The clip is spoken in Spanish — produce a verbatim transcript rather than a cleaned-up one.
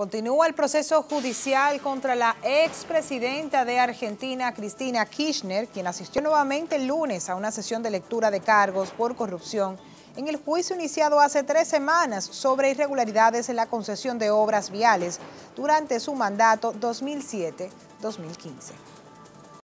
Continúa el proceso judicial contra la expresidenta de Argentina, Cristina Kirchner, quien asistió nuevamente el lunes a una sesión de lectura de cargos por corrupción en el juicio iniciado hace tres semanas sobre irregularidades en la concesión de obras viales durante su mandato dos mil siete a dos mil quince.